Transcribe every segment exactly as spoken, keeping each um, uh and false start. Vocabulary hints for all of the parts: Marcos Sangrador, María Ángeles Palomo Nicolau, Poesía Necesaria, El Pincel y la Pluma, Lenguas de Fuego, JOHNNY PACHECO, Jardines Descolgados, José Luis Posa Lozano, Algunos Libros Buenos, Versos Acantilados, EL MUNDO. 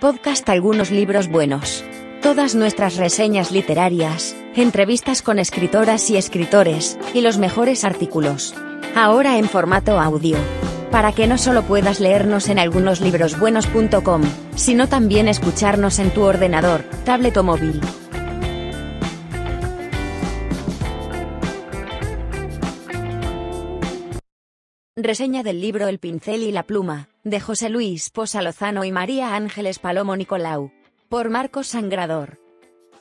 podcast Algunos Libros Buenos. Todas nuestras reseñas literarias, entrevistas con escritoras y escritores, y los mejores artículos. Ahora en formato audio. Para que no solo puedas leernos en algunos libros buenos punto com, sino también escucharnos en tu ordenador, tablet o móvil. Reseña del libro El Pincel y la Pluma, de José Luis Posa Lozano y María Ángeles Palomo Nicolau. Por Marcos Sangrador.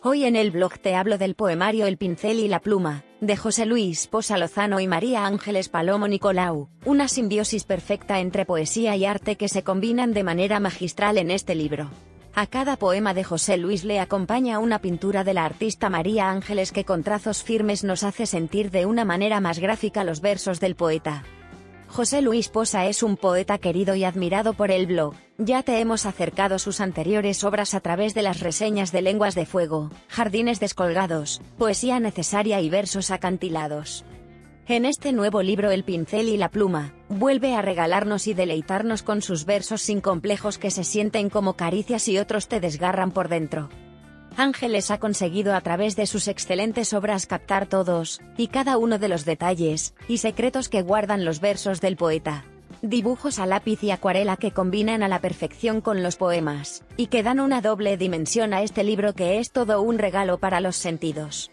Hoy en el blog te hablo del poemario El Pincel y la Pluma, de José Luis Posa Lozano y María Ángeles Palomo Nicolau, una simbiosis perfecta entre poesía y arte que se combinan de manera magistral en este libro. A cada poema de José Luis le acompaña una pintura de la artista María Ángeles que con trazos firmes nos hace sentir de una manera más gráfica los versos del poeta. José Luis Posa es un poeta querido y admirado por el blog. Ya te hemos acercado sus anteriores obras a través de las reseñas de Lenguas de Fuego, Jardines Descolgados, Poesía Necesaria y Versos Acantilados. En este nuevo libro El Pincel y la Pluma, vuelve a regalarnos y deleitarnos con sus versos sin complejos que se sienten como caricias y otros te desgarran por dentro. Ángeles ha conseguido a través de sus excelentes obras captar todos, y cada uno de los detalles, y secretos que guardan los versos del poeta. Dibujos a lápiz y acuarela que combinan a la perfección con los poemas, y que dan una doble dimensión a este libro que es todo un regalo para los sentidos.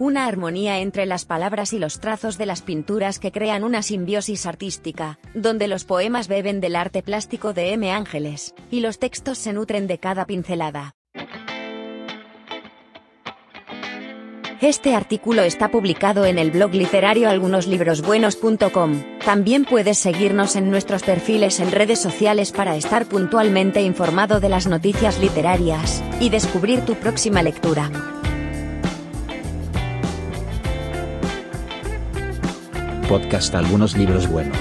Una armonía entre las palabras y los trazos de las pinturas que crean una simbiosis artística, donde los poemas beben del arte plástico de M. Ángeles, y los textos se nutren de cada pincelada. Este artículo está publicado en el blog literario algunos libros buenos punto com. También puedes seguirnos en nuestros perfiles en redes sociales para estar puntualmente informado de las noticias literarias y descubrir tu próxima lectura. Podcast Algunos Libros Buenos.